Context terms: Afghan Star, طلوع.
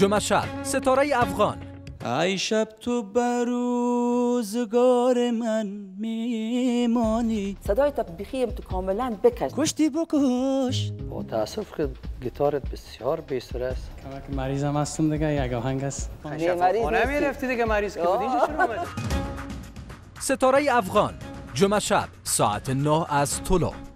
جمعه شب ستاره افغان. ای شب تو بر روزگار من میمانی. صدای تطبیقی تو کاملا بکش. کشتی بکش. با تاسف که گیتارت بسیار بی‌سر است. کما که مریضم هستم دیگه یک آهنگ است. خونه میرفتی دیگه مریض که بودی چه شروع آمد. ستاره افغان جمعه شب ساعت 9 از طلوع.